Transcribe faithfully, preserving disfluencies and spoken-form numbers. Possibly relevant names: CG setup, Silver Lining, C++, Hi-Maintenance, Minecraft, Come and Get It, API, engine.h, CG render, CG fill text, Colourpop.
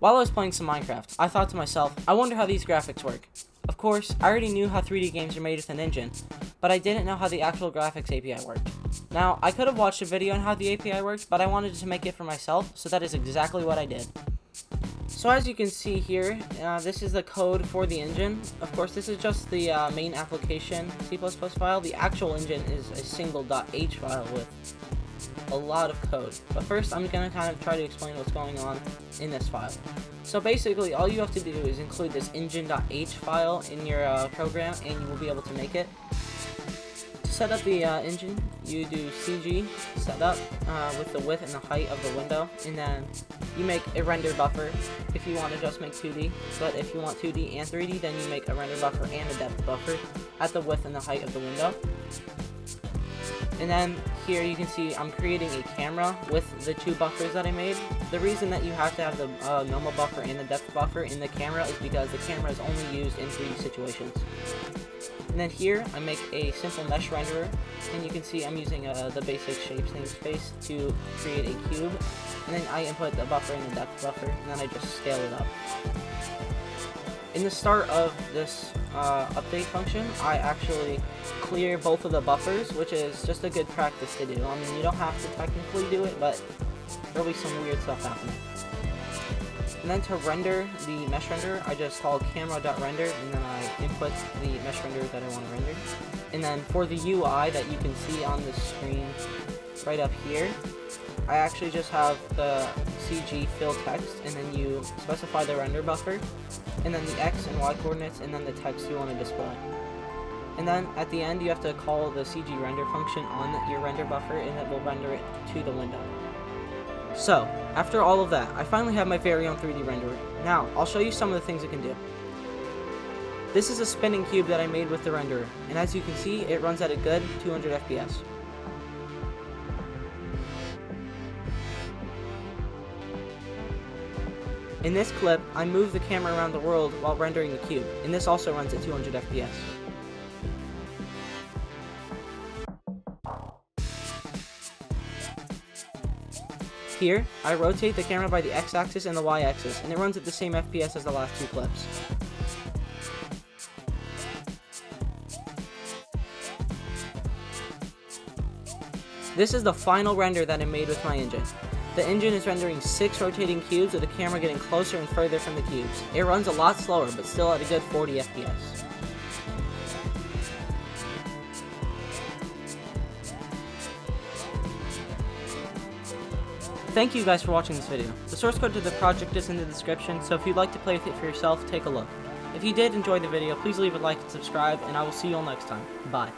While I was playing some Minecraft, I thought to myself, I wonder how these graphics work. Of course, I already knew how three D games are made with an engine, but I didn't know how the actual graphics A P I worked. Now, I could have watched a video on how the A P I works, but I wanted to make it for myself, so that is exactly what I did. So as you can see here, uh, this is the code for the engine. Of course, this is just the uh, main application C plus plus file. The actual engine is a single .h file with a lot of code. But first, I'm going to kind of try to explain what's going on in this file. So basically, all you have to do is include this engine.h file in your uh, program, and you will be able to make it. To set up the uh, engine, you do C G setup uh, with the width and the height of the window, and then you make a render buffer if you want to just make two D, but if you want two D and three D, then you make a render buffer and a depth buffer at the width and the height of the window. And then here you can see I'm creating a camera with the two buffers that I made. The reason that you have to have the uh, normal buffer and the depth buffer in the camera is because the camera is only used in three D situations. And then here I make a simple mesh renderer, and you can see I'm using uh, the basic shapes namespace to create a cube. And then I input the buffer and the depth buffer, and then I just scale it up. In the start of this uh, update function, I actually clear both of the buffers, which is just a good practice to do. I mean, you don't have to technically do it, but there'll be some weird stuff happening. And then to render the mesh renderer, I just call camera.render, and then I input the mesh renderer that I want to render. And then for the U I that you can see on the screen right up here, I actually just have the C G fill text, and then you specify the render buffer, and then the X and Y coordinates, and then the text you want to display. And then at the end, you have to call the C G render function on your render buffer, and it will render it to the window. So, after all of that, I finally have my very own three D renderer. Now, I'll show you some of the things it can do. This is a spinning cube that I made with the renderer, and as you can see, it runs at a good two hundred F P S. In this clip, I move the camera around the world while rendering the cube, and this also runs at two hundred F P S. Here, I rotate the camera by the x-axis and the y-axis, and it runs at the same F P S as the last two clips. This is the final render that I made with my engine. The engine is rendering six rotating cubes with the camera getting closer and further from the cubes. It runs a lot slower, but still at a good forty F P S. Thank you guys for watching this video. The source code to the project is in the description, so if you'd like to play with it for yourself, take a look. If you did enjoy the video, please leave a like and subscribe, and I will see you all next time. Bye.